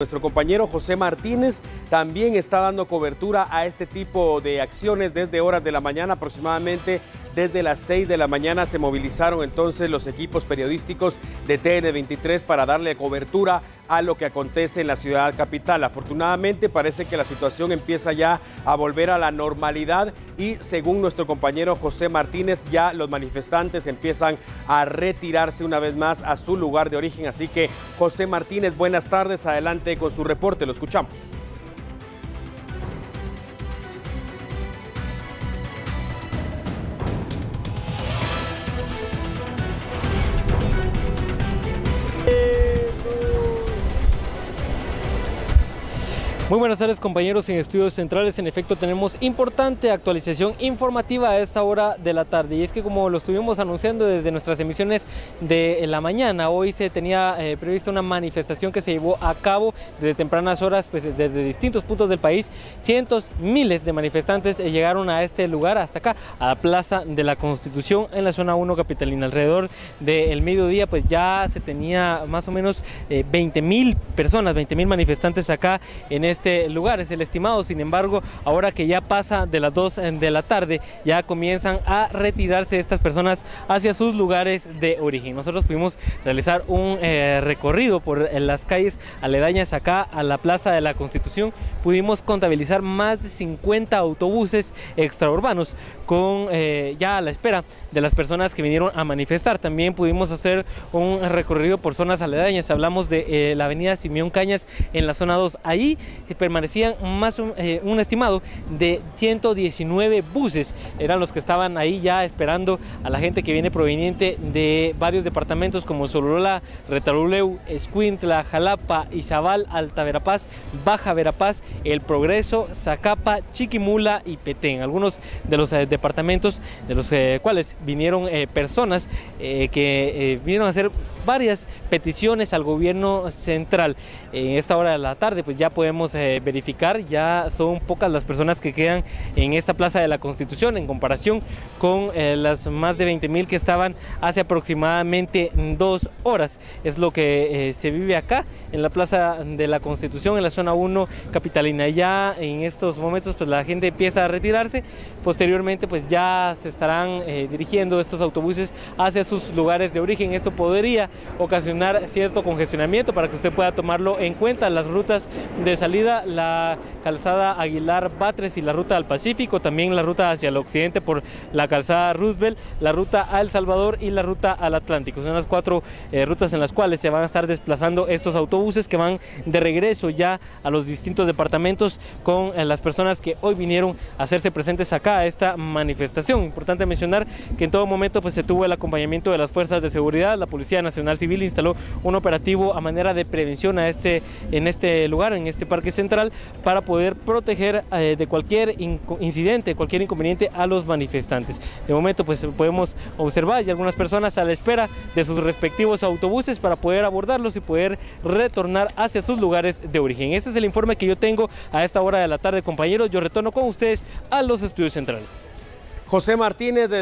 Nuestro compañero José Martínez también está dando cobertura a este tipo de acciones desde horas de la mañana, aproximadamente desde las 6 de la mañana se movilizaron entonces los equipos periodísticos de TN23 para darle cobertura a lo que acontece en la ciudad capital. Afortunadamente parece que la situación empieza ya a volver a la normalidad y según nuestro compañero José Martínez ya los manifestantes empiezan a retirarse una vez más a su lugar de origen. Así que José Martínez, buenas tardes, adelante con su reporte, lo escuchamos. Muy buenas tardes, compañeros en Estudios Centrales. En efecto, tenemos importante actualización informativa a esta hora de la tarde. Y es que como lo estuvimos anunciando desde nuestras emisiones de la mañana, hoy se tenía prevista una manifestación que se llevó a cabo desde tempranas horas, pues desde distintos puntos del país. Cientos, miles de manifestantes llegaron a este lugar, hasta acá, a la Plaza de la Constitución, en la zona 1 capitalina. Alrededor del mediodía, pues ya se tenía más o menos 20.000 personas, 20.000 manifestantes acá en este lugar, es el estimado. Sin embargo, ahora que ya pasa de las 2 de la tarde, ya comienzan a retirarse estas personas hacia sus lugares de origen. Nosotros pudimos realizar un recorrido por las calles aledañas acá a la Plaza de la Constitución. Pudimos contabilizar más de 50 autobuses extraurbanos con ya a la espera de las personas que vinieron a manifestar. También pudimos hacer un recorrido por zonas aledañas. Hablamos de la avenida Simeón Cañas en la zona 2. Ahí permanecían más un estimado de 119 buses, eran los que estaban ahí ya esperando a la gente que viene proveniente de varios departamentos como Sololá, Retalhuleu, Escuintla, Jalapa, Izabal, Alta Verapaz, Baja Verapaz, El Progreso, Zacapa, Chiquimula y Petén, algunos de los departamentos de los cuales vinieron personas que vinieron a hacer varias peticiones al gobierno central. En esta hora de la tarde pues ya podemos verificar, ya son pocas las personas que quedan en esta Plaza de la Constitución en comparación con las más de 20.000 que estaban hace aproximadamente 2 horas. Es lo que se vive acá en la Plaza de la Constitución, en la zona 1 capitalina. Ya en estos momentos pues la gente empieza a retirarse, posteriormente pues ya se estarán dirigiendo estos autobuses hacia sus lugares de origen. Esto podría ocasionar cierto congestionamiento para que usted pueda tomarlo en cuenta. Las rutas de salida, la calzada Aguilar Batres y la ruta al Pacífico, también la ruta hacia el occidente por la calzada Roosevelt, la ruta a El Salvador y la ruta al Atlántico. Son las 4 rutas en las cuales se van a estar desplazando estos autobuses que van de regreso ya a los distintos departamentos con las personas que hoy vinieron a hacerse presentes acá a esta manifestación. Importante mencionar que en todo momento pues se tuvo el acompañamiento de las fuerzas de seguridad. La Policía Nacional Civil instaló un operativo a manera de prevención a en este lugar, en este parque central, para poder proteger de cualquier incidente, cualquier inconveniente a los manifestantes. De momento pues podemos observar y algunas personas a la espera de sus respectivos autobuses para poder abordarlos y poder retornar hacia sus lugares de origen. Este es el informe que yo tengo a esta hora de la tarde, compañeros. Yo retorno con ustedes a los estudios centrales. José Martínez de